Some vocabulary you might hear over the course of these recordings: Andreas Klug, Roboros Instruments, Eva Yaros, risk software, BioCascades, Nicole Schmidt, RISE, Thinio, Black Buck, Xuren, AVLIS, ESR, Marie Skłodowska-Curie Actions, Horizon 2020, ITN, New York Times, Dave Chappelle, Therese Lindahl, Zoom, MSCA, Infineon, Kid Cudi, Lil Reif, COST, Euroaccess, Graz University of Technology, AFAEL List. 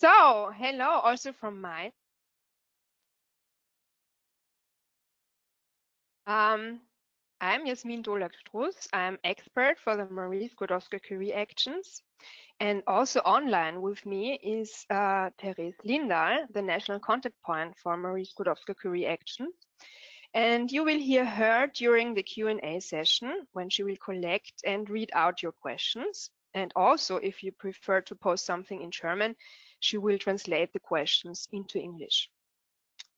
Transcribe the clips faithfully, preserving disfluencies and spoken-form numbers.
So, hello also from my um, I'm Yasmin Dolak-Struz. I'm expert for the Marie Skłodowska-Curie Actions. And also online with me is uh, Therese Lindahl, the national contact point for Marie Skłodowska-Curie Actions. And you will hear her during the Q and A session when she will collect and read out your questions. And also, if you prefer to post something in German, she will translate the questions into English.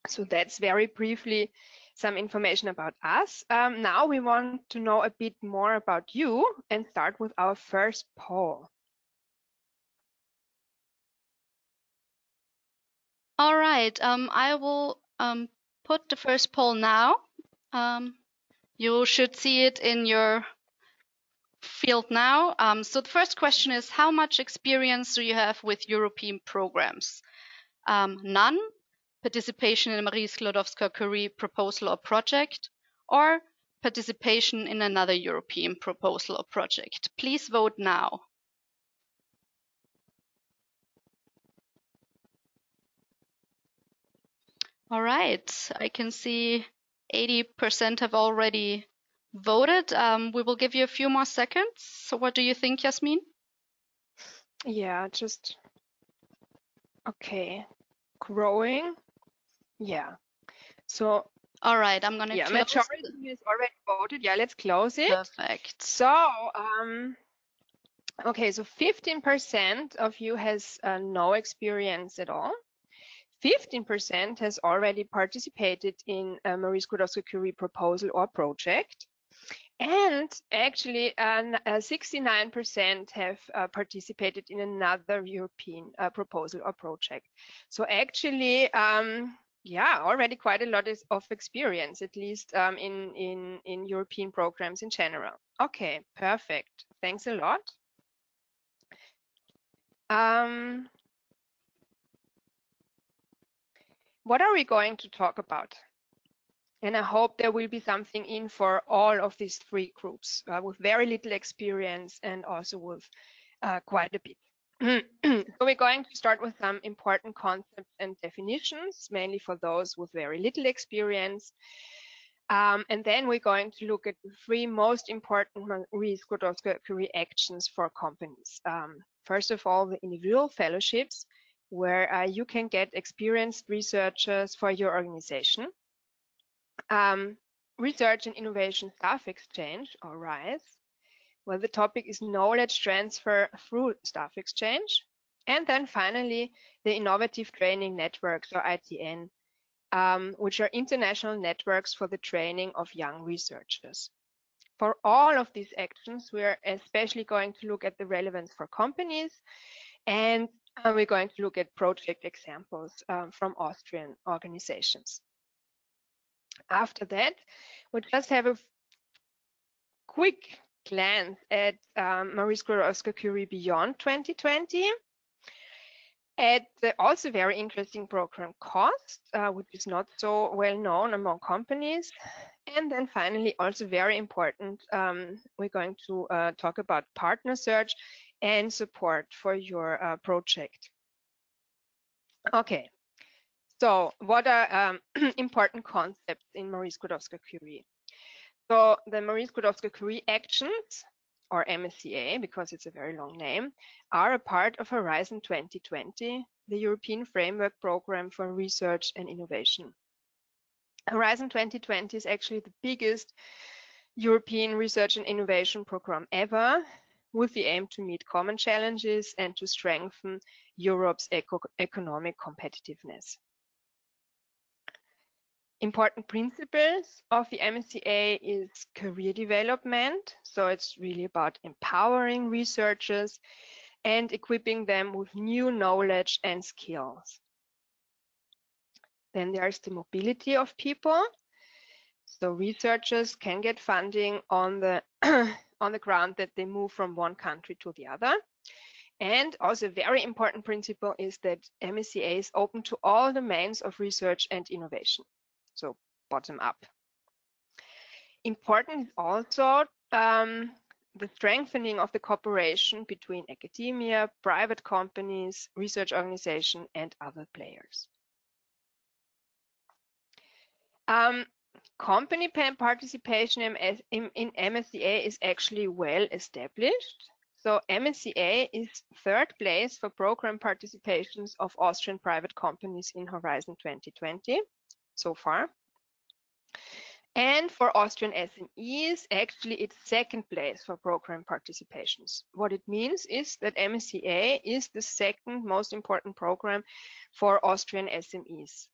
So that's very briefly some information about us. Um, now we want to know a bit more about you and start with our first poll. All right, um, I will um, put the first poll now. Um, you should see it in your field now. Um, so the first question is, how much experience do you have with European programs? Um, none. Participation in a Marie Skłodowska-Curie proposal or project, or participation in another European proposal or project. Please vote now. All right, I can see eighty percent have already voted. Um, we will give you a few more seconds. So what do you think, Yasmin? Yeah, just, okay, growing. Yeah, so all right, I'm gonna yeah majority is already voted. Yeah, let's close it. Perfect. So um okay, so fifteen percent of you has uh, no experience at all. Fifteen percent has already participated in a Marie Skłodowska-Curie proposal or project, and actually sixty-nine percent have uh, participated in another European uh, proposal or project. So actually, um, yeah, already quite a lot is of experience, at least um, in, in, in European programs in general. Okay, perfect. Thanks a lot. Um, what are we going to talk about? And I hope there will be something in for all of these three groups uh, with very little experience and also with uh, quite a bit. So we're going to start with some important concepts and definitions, mainly for those with very little experience. Um, and then we're going to look at the three most important Marie Skłodowska-Curie actions for companies. Um, first of all, the individual fellowships, where uh, you can get experienced researchers for your organization. Um, Research and Innovation Staff Exchange, or RISE, where the topic is knowledge transfer through staff exchange. And then finally, the Innovative Training Networks, or I T N, um, which are international networks for the training of young researchers. For all of these actions, we're especially going to look at the relevance for companies, and uh, we're going to look at project examples um, from Austrian organizations. After that, we'll just have a quick glance at um, Marie Skłodowska-Curie Beyond twenty twenty, at the also very interesting program COST, uh, which is not so well known among companies. And then finally, also very important, um, we're going to uh, talk about partner search and support for your uh, project. Okay. So what are um, important concepts in Marie Skłodowska-Curie? So the Marie Skłodowska-Curie Actions, or M S C A, because it's a very long name, are a part of Horizon twenty twenty, the European Framework Program for Research and Innovation. Horizon twenty twenty is actually the biggest European research and innovation program ever, with the aim to meet common challenges and to strengthen Europe's eco economic competitiveness. Important principles of the M S C A is career development. So it's really about empowering researchers and equipping them with new knowledge and skills. Then there's the mobility of people. So researchers can get funding on the, on the ground that they move from one country to the other. And also a very important principle is that M S C A is open to all domains of research and innovation. So bottom up. Important also um, the strengthening of the cooperation between academia, private companies, research organizations, and other players. Um, company participation in M S C A is actually well established. So M S C A is third place for program participations of Austrian private companies in Horizon twenty twenty so far. And for Austrian S M Es, actually it's second place for program participations. What it means is that M S C A is the second most important program for Austrian S M Es.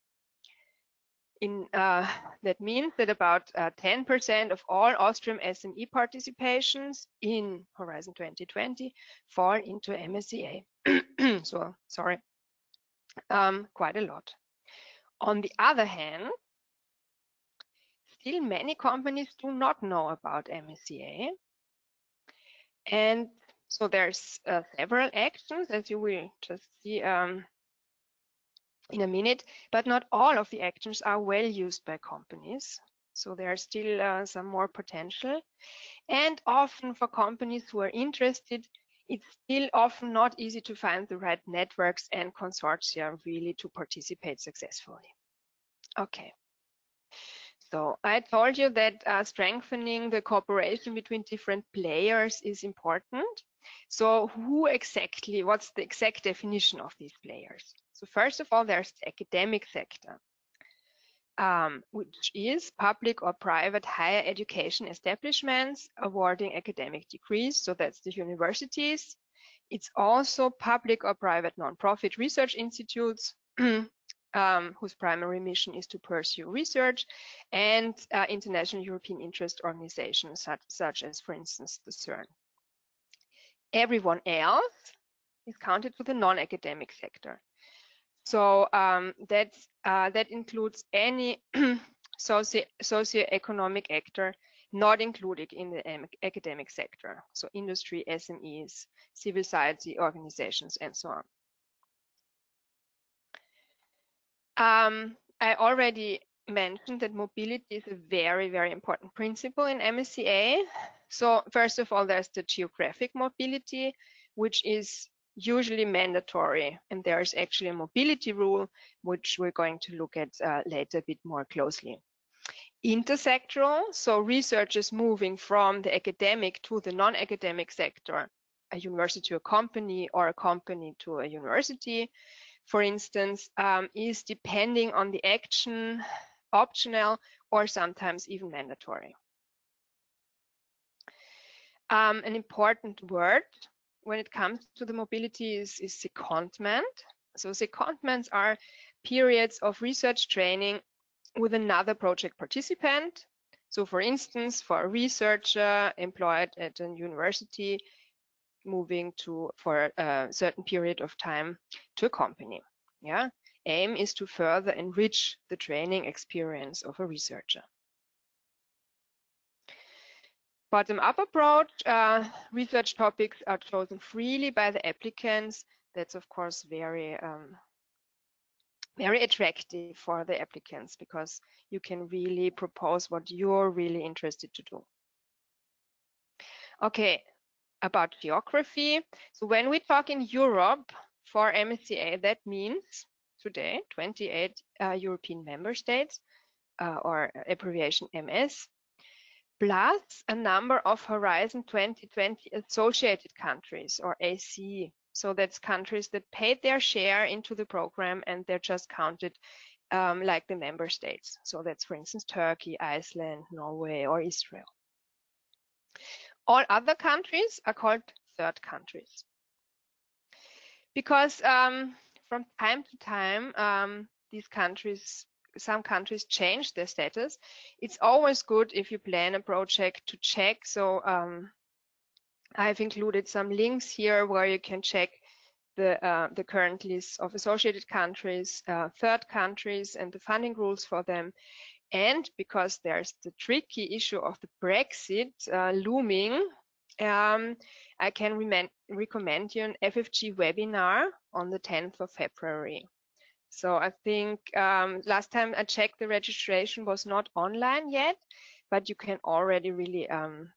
In, uh, that means that about ten percent uh, of all Austrian S M E participations in Horizon twenty twenty fall into M S C A. So, sorry, um, quite a lot. On the other hand, still many companies do not know about M S C A. And so there's uh, several actions, as you will just see um, in a minute, but not all of the actions are well used by companies. So there are still uh, some more potential. And often for companies who are interested, it's still often not easy to find the right networks and consortia really to participate successfully. Okay. So I told you that uh, strengthening the cooperation between different players is important. So who exactly, what's the exact definition of these players? So first of all, there's the academic sector, um, which is public or private higher education establishments awarding academic degrees. So that's the universities. It's also public or private nonprofit research institutes um, whose primary mission is to pursue research, and uh, international European interest organizations such, such as, for instance, the CERN. Everyone else is counted for the non-academic sector. So um, that's, uh, that includes any socio socioeconomic actor not included in the um, academic sector. So industry, S M Es, civil society organizations, and so on. Um, I already mentioned that mobility is a very, very important principle in M S C A. So first of all, there's the geographic mobility, which is usually mandatory, and there is actually a mobility rule which we're going to look at uh, later a bit more closely. Intersectoral, so researchers moving from the academic to the non-academic sector, a university to a company or a company to a university, for instance, um, is depending on the action optional or sometimes even mandatory. Um, an important word when it comes to the mobility is, is secondment. So secondments are periods of research training with another project participant. So for instance, for a researcher employed at a university, moving to for a certain period of time to a company. Yeah, aim is to further enrich the training experience of a researcher. Bottom-up approach, uh, research topics are chosen freely by the applicants. That's, of course, very, um, very attractive for the applicants because you can really propose what you're really interested to do. Okay, about geography. So when we talk in Europe for M S C A, that means today twenty-eight uh, European member states, uh, or abbreviation M S, plus a number of Horizon twenty twenty associated countries, or A C. So that's countries that paid their share into the program and they're just counted um, like the member states. So that's, for instance, Turkey, Iceland, Norway, or Israel. All other countries are called third countries. Because um, from time to time, um, these countries some countries change their status. It's always good if you plan a project to check. So um, I've included some links here where you can check the, uh, the current list of associated countries, uh, third countries, and the funding rules for them. And because there's the tricky issue of the Brexit uh, looming, um, I can recommend you an F F G webinar on the tenth of February. So I think um, last time I checked, the registration was not online yet, but you can already really um,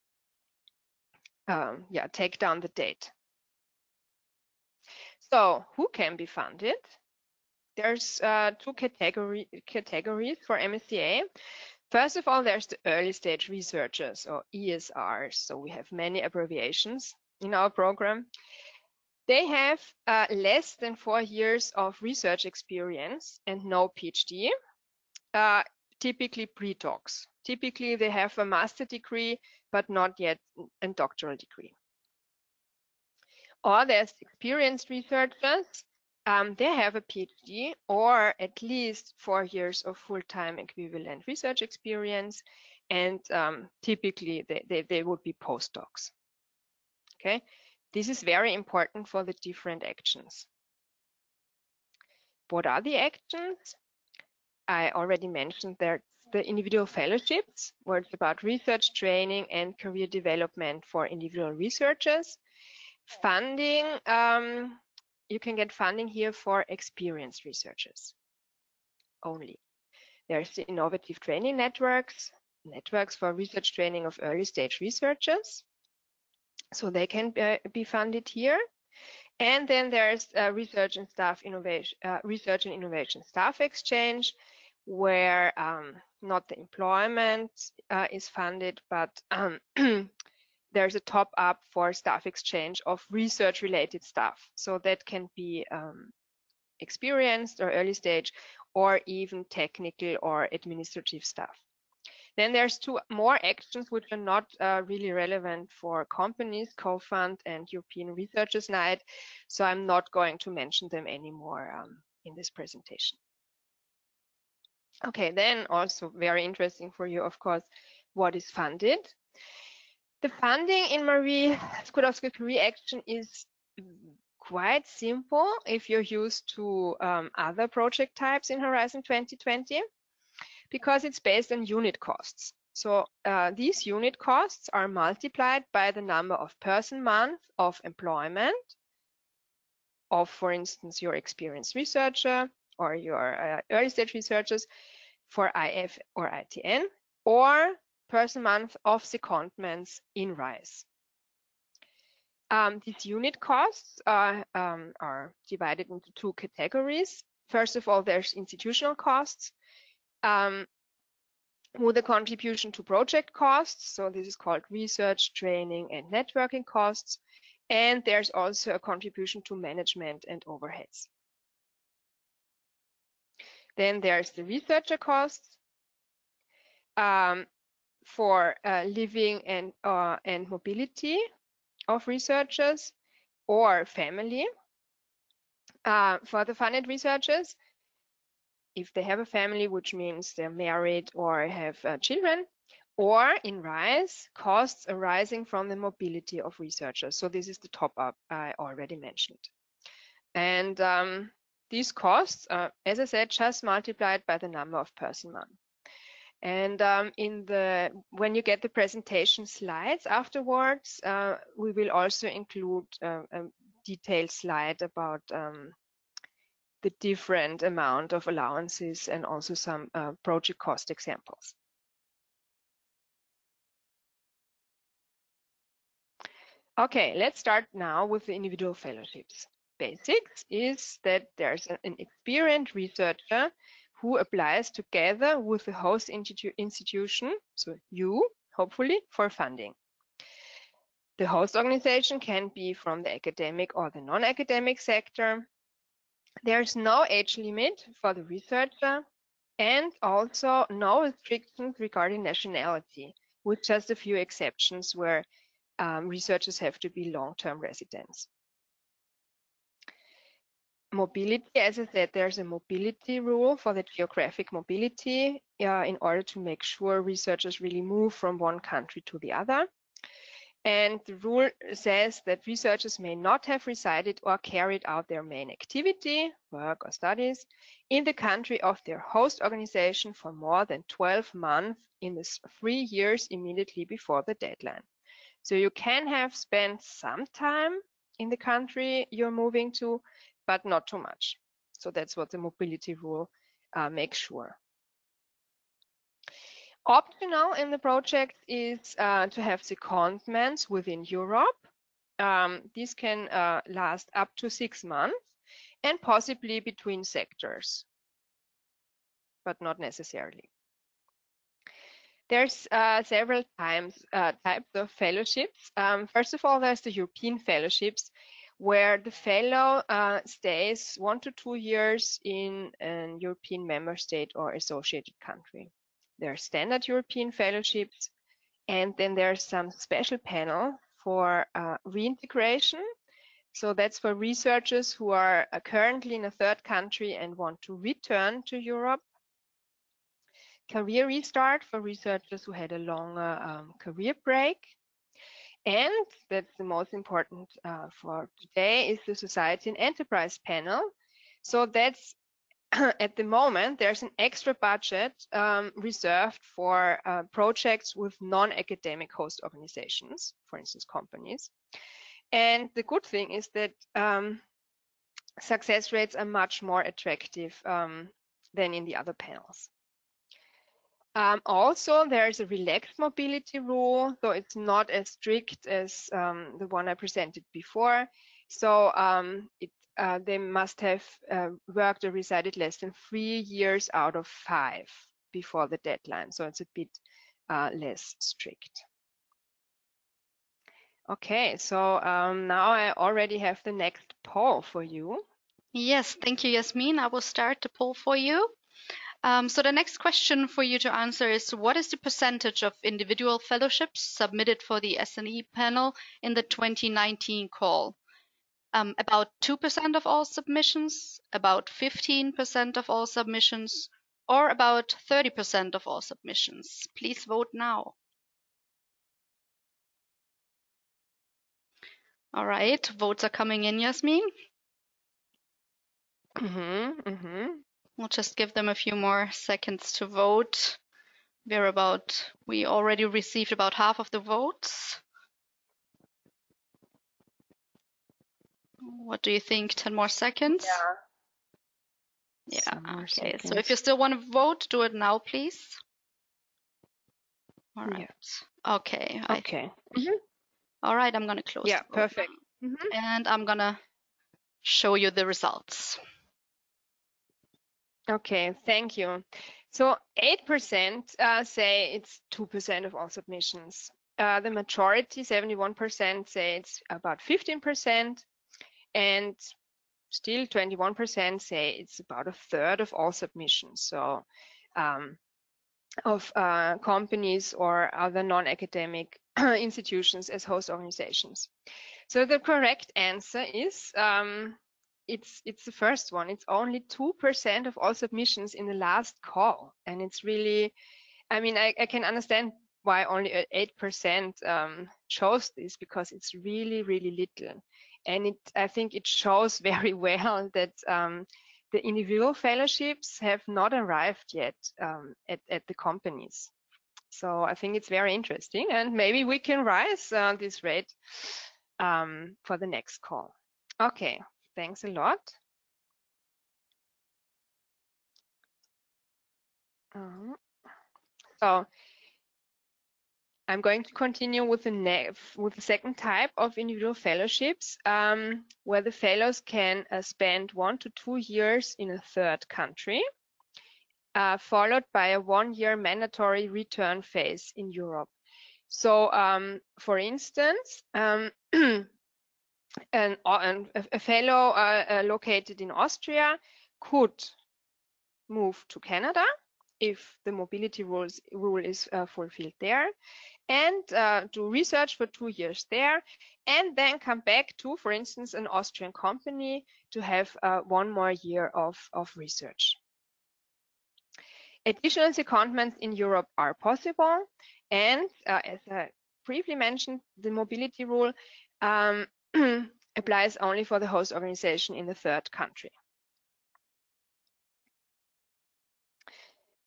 um, yeah, take down the date. So who can be funded? There's uh, two category, categories for M S C A. First of all, there's the early stage researchers, or E S Rs. So we have many abbreviations in our program. They have uh, less than four years of research experience and no P H D, uh, typically pre-docs. Typically, they have a master degree, but not yet a doctoral degree. Or there's experienced researchers. Um, they have a P H D or at least four years of full-time equivalent research experience, and um, typically they, they, they would be postdocs. Okay, this is very important for the different actions. What are the actions? I already mentioned that the individual fellowships, where it's about research training and career development for individual researchers. Funding. Um, You can get funding here for experienced researchers only. There's the innovative training networks, networks for research training of early stage researchers. So they can be funded here. And then there's a research and staff innovation, uh, research and innovation staff exchange, where um, not the employment uh, is funded, but um, there's a top up for staff exchange of research related staff. So that can be um, experienced or early stage or even technical or administrative staff. Then there's two more actions which are not uh, really relevant for companies, co-fund and European Researchers Night. So I'm not going to mention them anymore um, in this presentation. Okay, then also very interesting for you, of course, what is funded. The funding in Marie Skłodowska-Curie Action is quite simple if you're used to um, other project types in Horizon twenty twenty, because it's based on unit costs. So uh, these unit costs are multiplied by the number of person months of employment of, for instance, your experienced researcher or your uh, early stage researchers for I F or I T N, or person month of secondments in RISE. Um, these unit costs are, um, are divided into two categories. First of all, there's institutional costs um, with a contribution to project costs. So this is called research, training, and networking costs. And there's also a contribution to management and overheads. Then there's the researcher costs. Um, for uh, living and uh, and mobility of researchers or family. Uh, for the funded researchers, if they have a family, which means they're married or have uh, children, or in RISE, costs arising from the mobility of researchers. So this is the top up I already mentioned. And um, these costs are, as I said, just multiplied by the number of person months. And um, in the when you get the presentation slides afterwards, uh, we will also include uh, a detailed slide about um, the different amount of allowances and also some uh, project cost examples. Okay, let's start now with the individual fellowships. Basics is that there's an experienced researcher who applies together with the host institu institution, so you, hopefully, for funding. The host organization can be from the academic or the non-academic sector. There's no age limit for the researcher and also no restrictions regarding nationality, with just a few exceptions where um, researchers have to be long-term residents. Mobility, as I said, there's a mobility rule for the geographic mobility uh, in order to make sure researchers really move from one country to the other. And the rule says that researchers may not have resided or carried out their main activity, work or studies, in the country of their host organization for more than twelve months in the three years immediately before the deadline. So you can have spent some time in the country you're moving to, but not too much. So that's what the mobility rule uh, makes sure. Optional in the project is uh, to have the secondments within Europe. Um, these can uh, last up to six months and possibly between sectors, but not necessarily. There's uh, several times, uh, types of fellowships. Um, first of all, there's the European fellowships, where the fellow uh, stays one to two years in an European member state or associated country. There are standard European fellowships, and then there's some special panel for uh, reintegration. So that's for researchers who are currently in a third country and want to return to Europe. Career restart for researchers who had a longer um, career break. And that's the most important uh, for today is the Society and Enterprise panel. So that's at the moment, there's an extra budget um, reserved for uh, projects with non-academic host organizations, for instance, companies. And the good thing is that um, success rates are much more attractive um, than in the other panels. Um, also, there is a relaxed mobility rule, so it's not as strict as um, the one I presented before. So um, it, uh, they must have uh, worked or resided less than three years out of five before the deadline. So it's a bit uh, less strict. Okay, so um, now I already have the next poll for you. Yes, thank you, Yasmin. I will start the poll for you. Um, so the next question for you to answer is, what is the percentage of individual fellowships submitted for the S and E panel in the twenty nineteen call? Um, about two percent of all submissions, about fifteen percent of all submissions, or about thirty percent of all submissions? Please vote now. All right, votes are coming in, Yasmin. Mm-hmm, mm-hmm. We'll just give them a few more seconds to vote. We're about, we already received about half of the votes. What do you think? ten more seconds? Yeah. Yeah, okay. Seconds. So if you still want to vote, do it now, please. All right. Yeah. Okay. Okay. I, mm-hmm. All right, I'm going to close. Yeah, perfect. Mm-hmm. And I'm going to show you the results. Okay, thank you. So eight percent uh, say it's two percent of all submissions. Uh, the majority, seventy-one percent, say it's about fifteen percent, and still twenty-one percent say it's about a third of all submissions. So um, of uh, companies or other non-academic institutions as host organizations. So the correct answer is um, It's, it's the first one. It's only two percent of all submissions in the last call. And it's really, I mean, I, I can understand why only eight percent um, chose this, because it's really, really little. And it, I think it shows very well that um, the individual fellowships have not arrived yet um, at, at the companies. So I think it's very interesting. And maybe we can rise uh, this rate um, for the next call. Okay. Thanks a lot. Um, so I'm going to continue with the with the second type of individual fellowships, um, where the fellows can uh, spend one to two years in a third country, uh, followed by a one-year mandatory return phase in Europe. So, um, for instance. Um, And a fellow uh, located in Austria could move to Canada if the mobility rules, rule is uh, fulfilled there, and uh, do research for two years there, and then come back to, for instance, an Austrian company to have uh, one more year of, of research. Additional secondments in Europe are possible, and uh, as I briefly mentioned, the mobility rule um, applies only for the host organization in the third country.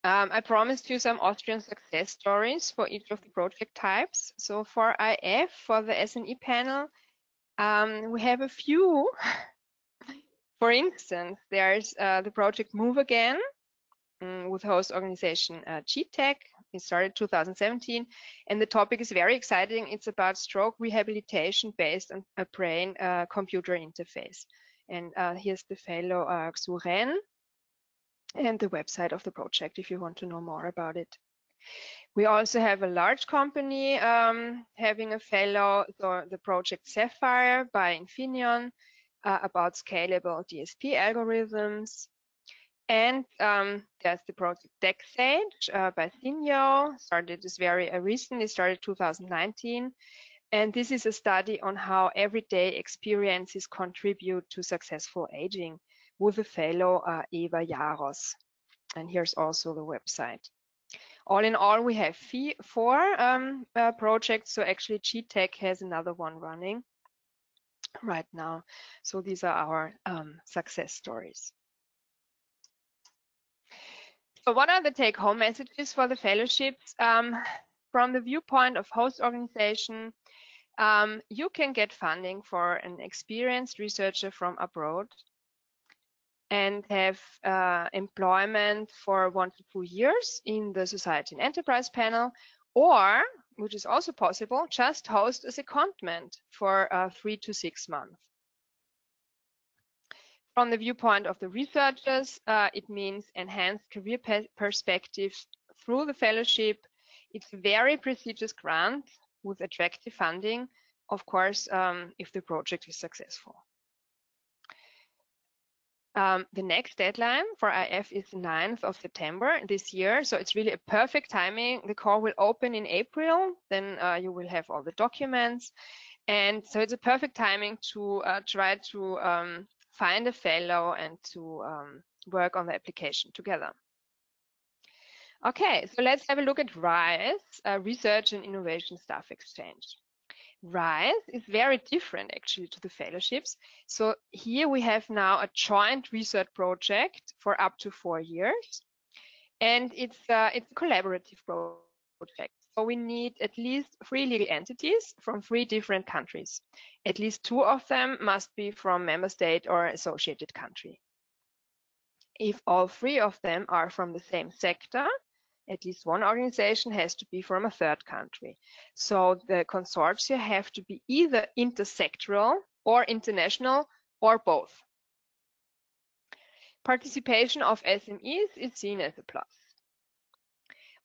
Um, I promised you some Austrian success stories for each of the project types. So for I F, for the S and E panel, um, we have a few. For instance, there's uh, the project Move Again um, with host organization uh, G-Tech It started two thousand seventeen, and the topic is very exciting. It's about stroke rehabilitation based on a brain-computer uh, interface. And uh, here's the fellow uh, Xuren and the website of the project if you want to know more about it. We also have a large company um, having a fellow, the, the project Sapphire by Infineon, uh, about scalable D S P algorithms. And um, there's the project TechSage uh, by Thinio, started this very uh, recently, started two thousand nineteen. And this is a study on how everyday experiences contribute to successful aging with a fellow uh, Eva Yaros. And here's also the website. All in all, we have four um, uh, projects. So actually G-Tech has another one running right now. So these are our um, success stories. So what are the take-home messages for the fellowships? Um, from the viewpoint of host organization, um, you can get funding for an experienced researcher from abroad and have uh, employment for one to two years in the Society and Enterprise panel, or, which is also possible, just host a secondment for uh, three to six months. From the viewpoint of the researchers, uh, it means enhanced career perspective through the fellowship. It's a very prestigious grant with attractive funding, of course, um, if the project is successful. Um, the next deadline for I F is the ninth of September this year, so it's really a perfect timing. The call will open in April, then uh, you will have all the documents. And so it's a perfect timing to uh, try to um, find a fellow and to um, work on the application together. Okay, so let's have a look at RISE, uh, Research and Innovation Staff Exchange. RISE is very different actually to the fellowships. So here we have now a joint research project for up to four years. And it's, uh, it's a collaborative project. So we need at least three legal entities from three different countries. At least two of them must be from member state or associated country. If all three of them are from the same sector, at least one organization has to be from a third country. So the consortia have to be either intersectoral or international or both. Participation of S M Es is seen as a plus.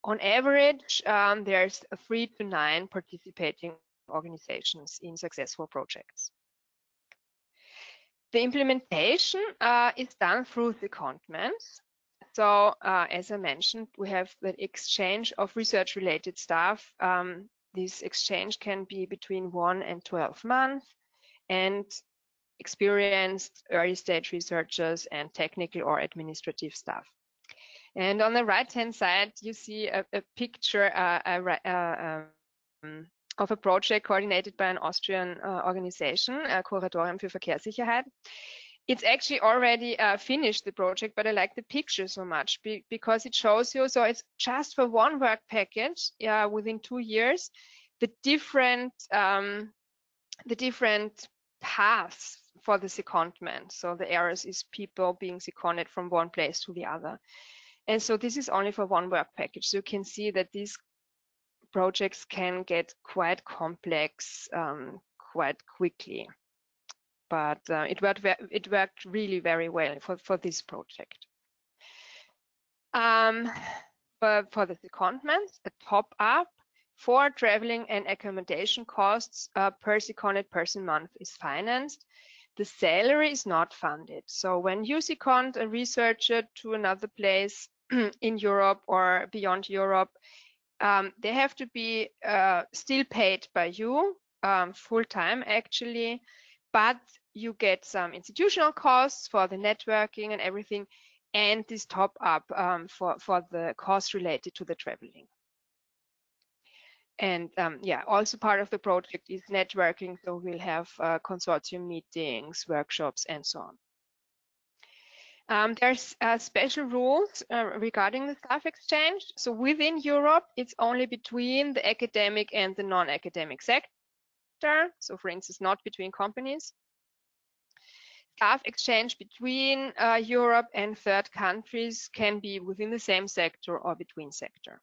On average, um, there's three to nine participating organizations in successful projects. The implementation uh, is done through the secondments. So, uh, as I mentioned, we have the exchange of research-related staff. Um, this exchange can be between one and twelve months, and experienced early-stage researchers and technical or administrative staff. And on the right-hand side, you see a, a picture uh, a, uh, um, of a project coordinated by an Austrian uh, organization, uh, Kuratorium für Verkehrssicherheit. It's actually already uh, finished, the project, but I like the picture so much be because it shows you, so it's just for one work package uh, within two years, the different, um, the different paths for the secondment. So the errors is people being seconded from one place to the other. And so this is only for one work package. So you can see that these projects can get quite complex um, quite quickly. But uh, it, worked it worked really very well for, for this project. Um, but for the secondments, a top up for traveling and accommodation costs uh, per seconded person month is financed. The salary is not funded. So when you second a researcher to another place in Europe or beyond Europe, um, they have to be uh, still paid by you um, full time actually, but you get some institutional costs for the networking and everything, and this top up um, for, for the costs related to the traveling. And um, yeah, also part of the project is networking, so we'll have uh, consortium meetings, workshops, and so on. Um, there's uh, special rules uh, regarding the staff exchange. So within Europe, it's only between the academic and the non-academic sector. So for instance, not between companies. Staff exchange between uh, Europe and third countries can be within the same sector or between sector.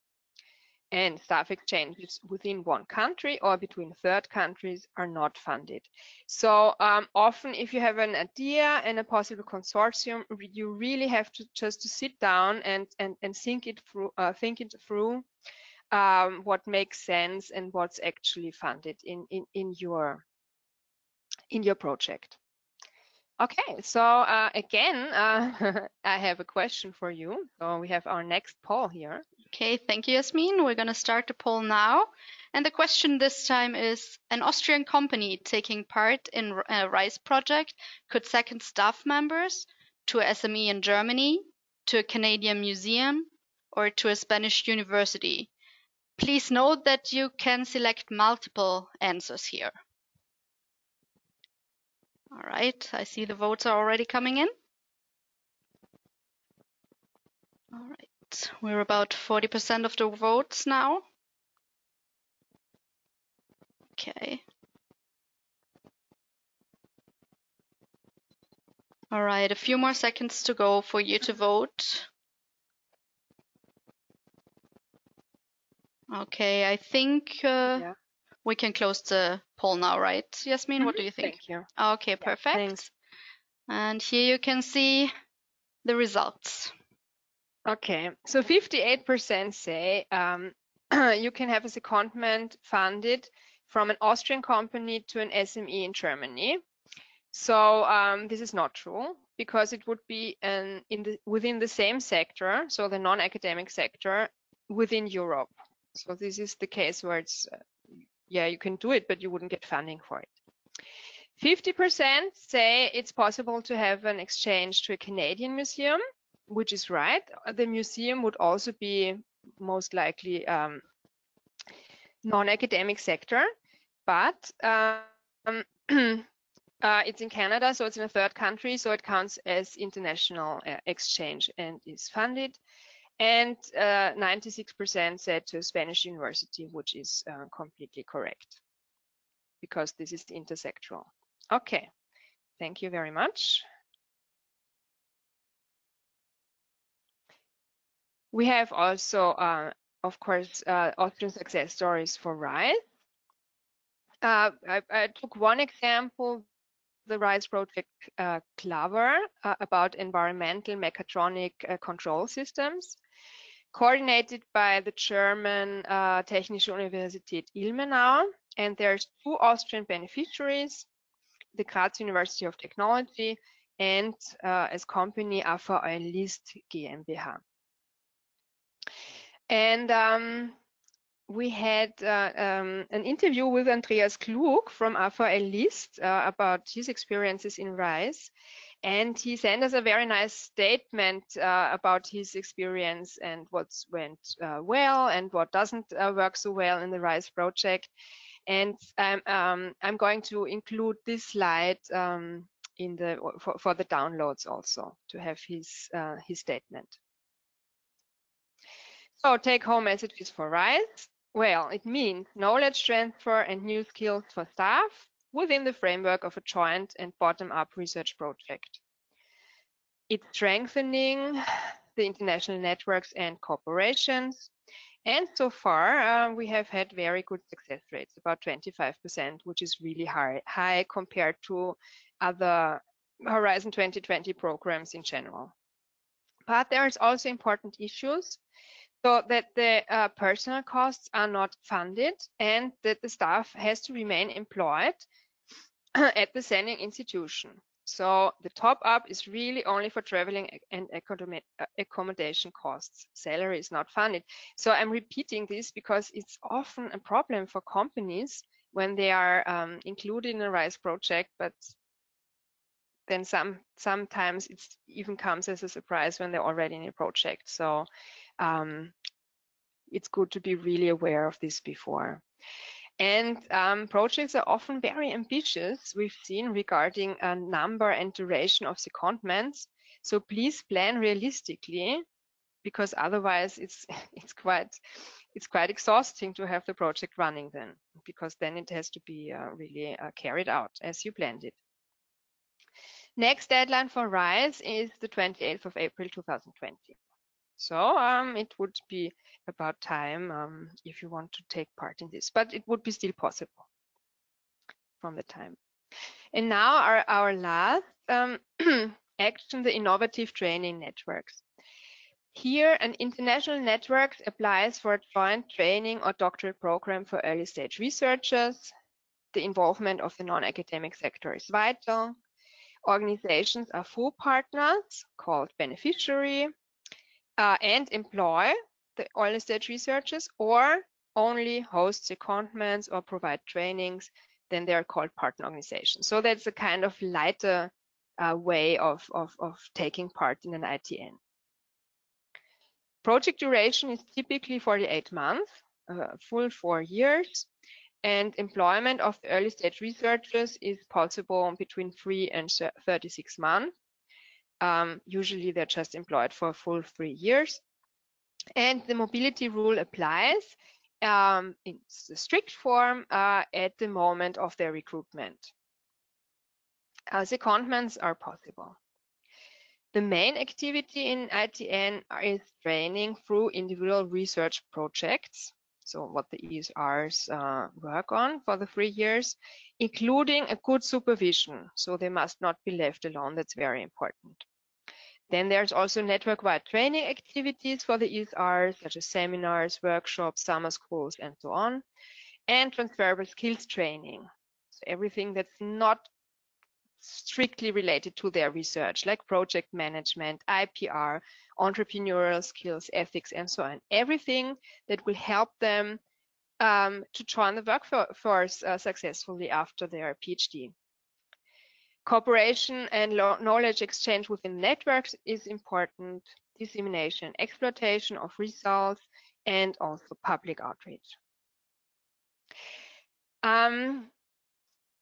and staff exchanges within one country or between third countries are not funded. So um, often if you have an idea and a possible consortium, you really have to just to sit down and and, and think it through, uh, think it through um, what makes sense and what's actually funded in, in, in your in your project. Okay, so uh, again, uh, I have a question for you. So we have our next poll here. Okay, thank you, Yasmin. We're going to start the poll now. And the question this time is, an Austrian company taking part in a RISE project could second staff members to an S M E in Germany, to a Canadian museum, or to a Spanish university. Please note that you can select multiple answers here. All right, I see the votes are already coming in. All right, we're about forty percent of the votes now. Okay. All right, a few more seconds to go for you to vote. Okay, I think uh, yeah. We can close the poll now, right? Yasmin, mm-hmm. What do you think? Thank you. Okay, perfect. Yeah, thanks. And here you can see the results. Okay, so fifty-eight percent say um, you can have a secondment funded from an Austrian company to an S M E in Germany. So um, this is not true, because it would be an, in the, within the same sector, so the non-academic sector within Europe. So this is the case where it's uh, yeah, you can do it, but you wouldn't get funding for it. fifty percent say it's possible to have an exchange to a Canadian museum, which is right. The museum would also be most likely um, non-academic sector, but um, uh, it's in Canada, so it's in a third country, so it counts as international uh, exchange and is funded. And ninety-six percent uh, said to a Spanish university, which is uh, completely correct, because this is intersectoral. Okay, thank you very much. We have also, uh, of course, uh, Austrian success stories for RISE. Uh, I, I took one example, the RISE project uh, Clover, uh, about environmental mechatronic uh, control systems, coordinated by the German uh, Technische Universität Ilmenau, and there's two Austrian beneficiaries, the Graz University of Technology and uh, as company AFAEL List GmbH. And um, we had uh, um, an interview with Andreas Klug from AVLIS List uh, about his experiences in RISE. And he sent us a very nice statement uh, about his experience and what went uh, well and what doesn't uh, work so well in the RISE project. And um, um, I'm going to include this slide um, in the for, for the downloads also, to have his uh, his statement. So take-home messages for RISE. Well, it means knowledge transfer and new skills for staff within the framework of a joint and bottom-up research project. It's strengthening the international networks and corporations. And so far, uh, we have had very good success rates, about twenty-five percent, which is really high, high compared to other Horizon twenty twenty programs in general. But there's also important issues. So that the uh, personal costs are not funded and that the staff has to remain employed at the sending institution. So the top up is really only for traveling and accommodation costs. Salary is not funded. So I'm repeating this because it's often a problem for companies when they are um, included in a RISE project, but then some sometimes it even comes as a surprise when they're already in a project. So um, it's good to be really aware of this before. And um, projects are often very ambitious, we've seen, regarding a number and duration of secondments. So please plan realistically, because otherwise it's it's quite it's quite exhausting to have the project running then, because then it has to be uh, really uh, carried out as you planned it. Next deadline for RISE is the twenty-eighth of April two thousand twenty. So um, it would be about time um, if you want to take part in this, but it would be still possible from the time. And now our, our last um, action, the innovative training networks. Here, an international network applies for a joint training or doctoral program for early stage researchers. The involvement of the non-academic sector is vital. Organizations are full partners, called beneficiary, uh, and employ the early stage researchers, or only host secondments or provide trainings. Then they are called partner organizations. So that's a kind of lighter uh, way of, of, of taking part in an I T N. Project duration is typically forty-eight months, uh, full four years, and employment of the early stage researchers is possible between three and thirty-six months. Um, usually they're just employed for a full three years. And the mobility rule applies um, in strict form uh, at the moment of their recruitment. Uh, secondments are possible. The main activity in I T N is training through individual research projects, so what the E S Rs uh, work on for the three years, including a good supervision, so they must not be left alone, that's very important. Then there's also network-wide training activities for the E S Rs, such as seminars, workshops, summer schools, and so on, and transferable skills training, so everything that's not strictly related to their research, like project management, I P R, entrepreneurial skills, ethics, and so on. Everything that will help them um, to join the workforce uh, successfully after their PhD. Cooperation and knowledge exchange within networks is important, dissemination, exploitation of results, and also public outreach. Um,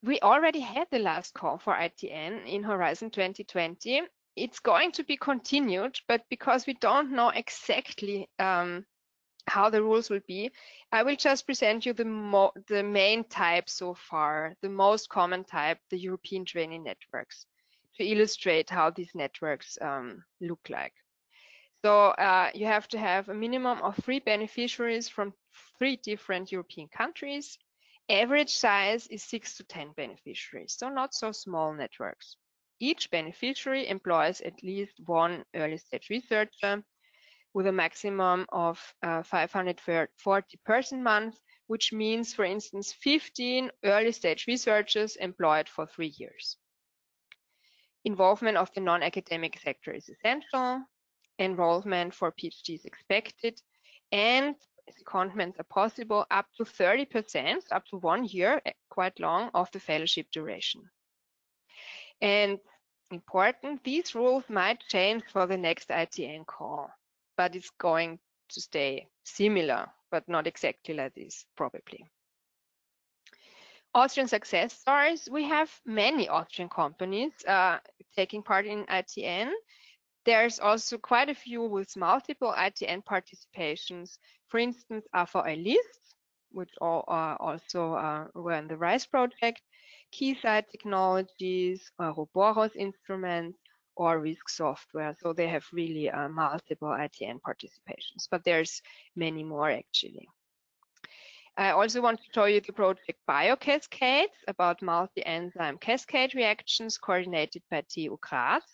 We already had the last call for I T N in Horizon twenty twenty. It's going to be continued, but because we don't know exactly um, how the rules will be, I will just present you the, mo the main type so far, the most common type, the European training networks, to illustrate how these networks um, look like. So uh, you have to have a minimum of three beneficiaries from three different European countries. Average size is six to ten beneficiaries, so not so small networks. Each beneficiary employs at least one early stage researcher with a maximum of uh, five hundred forty person month, which means, for instance, fifteen early stage researchers employed for three years. Involvement of the non-academic sector is essential. Enrollment for PhD is expected, and secondments are possible up to thirty percent, up to one year, quite long, of the fellowship duration. And important, these rules might change for the next I T N call, but it's going to stay similar, but not exactly like this, probably. Austrian success stories. We have many Austrian companies uh, taking part in I T N. There's also quite a few with multiple I T N participations. For instance, AFAEL List, which all, uh, also uh, were in the RISE project, Keysight Technologies, uh, Roboros Instruments, or Risk Software. So they have really uh, multiple I T N participations, but there's many more actually. I also want to show you the project BioCascades about multi-enzyme cascade reactions coordinated by T U C R A S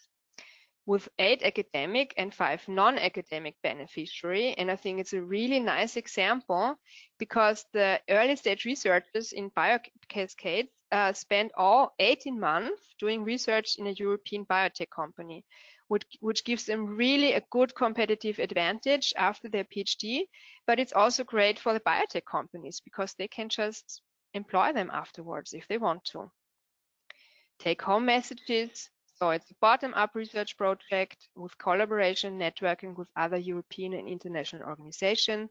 with eight academic and five non-academic beneficiaries. And I think it's a really nice example because the early stage researchers in BioCascades uh, spend all eighteen months doing research in a European biotech company, which, which gives them really a good competitive advantage after their PhD. But it's also great for the biotech companies because they can just employ them afterwards if they want to. Take home messages. So it's a bottom-up research project with collaboration, networking with other European and international organizations.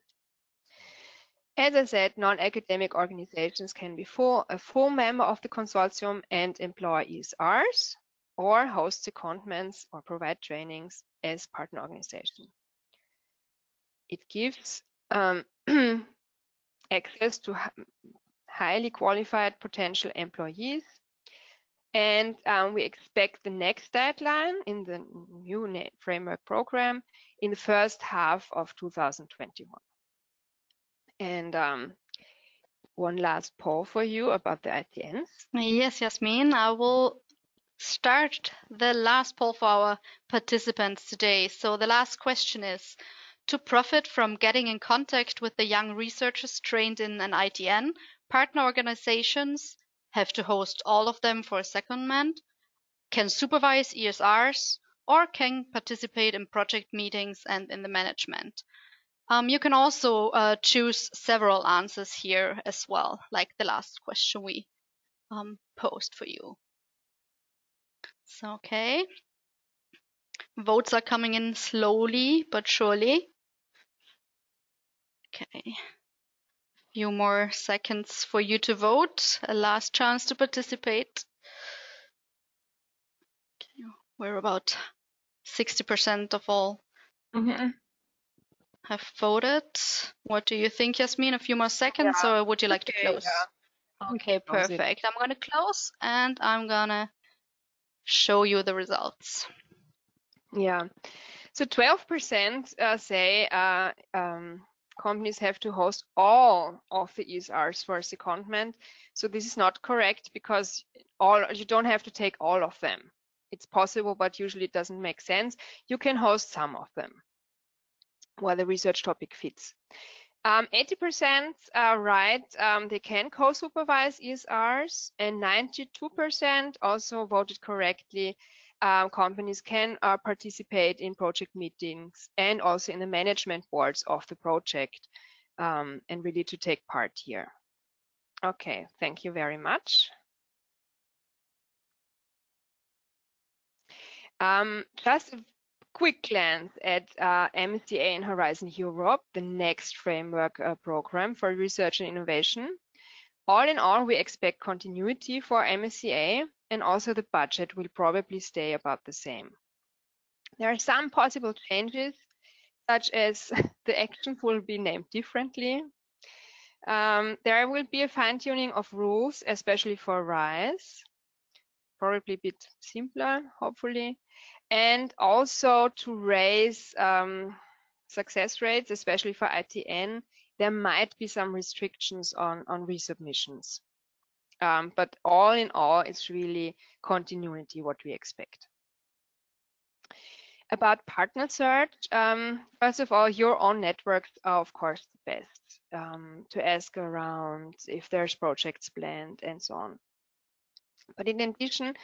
As I said, non-academic organizations can be full, a full member of the consortium and employ E S Rs or host secondments or provide trainings as partner organization. It gives um, access to highly qualified potential employees. And um, we expect the next deadline in the new framework program in the first half of two thousand twenty-one. And um, one last poll for you about the I T Ns. Yes, Yasmin, I will start the last poll for our participants today. So the last question is, to profit from getting in contact with the young researchers trained in an I T N, partner organizations have to host all of them for a secondment, can supervise E S Rs, or can participate in project meetings and in the management. Um, you can also uh, choose several answers here as well, like the last question we um, posed for you. So, okay. Votes are coming in slowly, but surely. Okay. Few more seconds for you to vote. A last chance to participate. Okay. We're about sixty percent of all mm-hmm. have voted. What do you think, Yasmin? A few more seconds, yeah. Or would you like okay, to close? Yeah. Okay, perfect. I'm going to close and I'm going to show you the results. Yeah. So twelve percent uh, say uh, um, companies have to host all of the E S Rs for secondment. So this is not correct, because all you don't have to take all of them. It's possible, but usually it doesn't make sense. You can host some of them where the research topic fits. Um, eighty percent are right, um, they can co-supervise E S Rs, and ninety-two percent also voted correctly. Um, companies can uh, participate in project meetings and also in the management boards of the project, um, and really to take part here. Okay, thank you very much. Um, just a quick glance at uh, M S C A and Horizon Europe, the next framework uh, program for research and innovation. All in all, we expect continuity for M S C A, and also the budget will probably stay about the same. There are some possible changes, such as the actions will be named differently. Um, there will be a fine-tuning of rules, especially for RISE, probably a bit simpler, hopefully, and also to raise um, success rates, especially for I T N. There might be some restrictions on, on resubmissions. Um, but all in all, it's really continuity what we expect. About partner search, um, first of all, your own networks are of course the best um, to ask around if there's projects planned and so on. But in addition,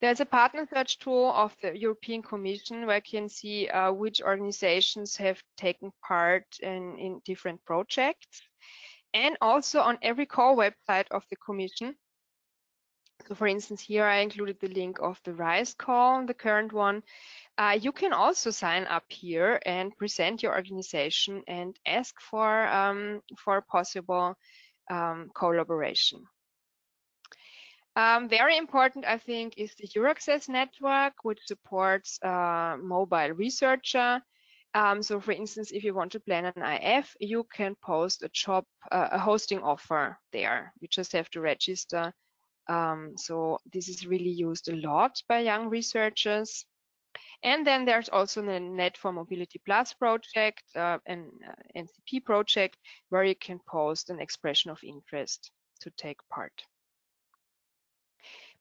there's a partner search tool of the European Commission where you can see uh, which organizations have taken part in, in different projects. And also on every core website of the Commission. So for instance, here I included the link of the RISE call, the current one. Uh, you can also sign up here and present your organization and ask for, um, for possible um, collaboration. Um, very important, I think, is the Euroaccess network, which supports uh, mobile researcher. Um, so, for instance, if you want to plan an I F, you can post a job, uh, a hosting offer there. You just have to register. Um, so this is really used a lot by young researchers. And then there's also the Net for Mobility Plus project, uh, an uh, N C P project, where you can post an expression of interest to take part.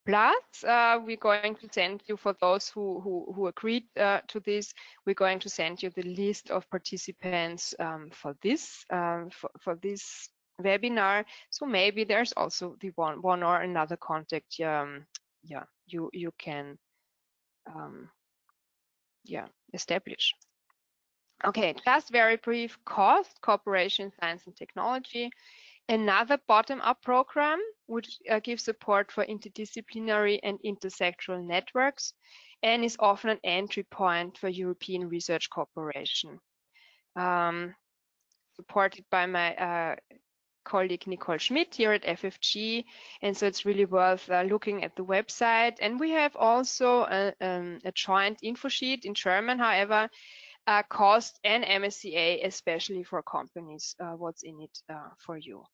Plus, uh, we're going to send you, for those who, who, who agreed uh, to this, we're going to send you the list of participants um, for this um, for, for this webinar. So maybe there's also the one one or another contact. Um, yeah, you you can um, yeah establish. Okay, just very brief. COST, Cooperation, Science and Technology. Another bottom-up program, which uh, gives support for interdisciplinary and intersectoral networks, and is often an entry point for European research cooperation. Um, supported by my uh, colleague Nicole Schmidt here at F F G, and so it's really worth uh, looking at the website. And we have also a, um, a joint info sheet in German, however, Uh, COST and M S C A, especially for companies, uh, what's in it uh, for you.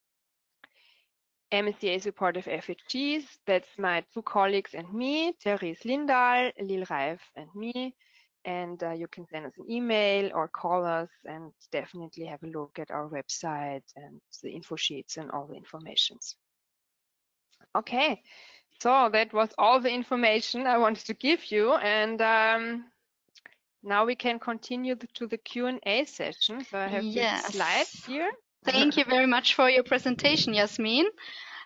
M S C A support of F F Gs. That's my two colleagues and me, Therese Lindahl, Lil Reif and me. And uh, you can send us an email or call us, and definitely have a look at our website and the info sheets and all the informations. Okay, so that was all the information I wanted to give you, and um, now we can continue the, to the Q and A session. So I have yes. this slide here. Thank you very much for your presentation, Yasmin.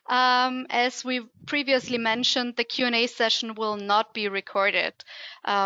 Um, as we previously mentioned, the Q and A session will not be recorded. Um,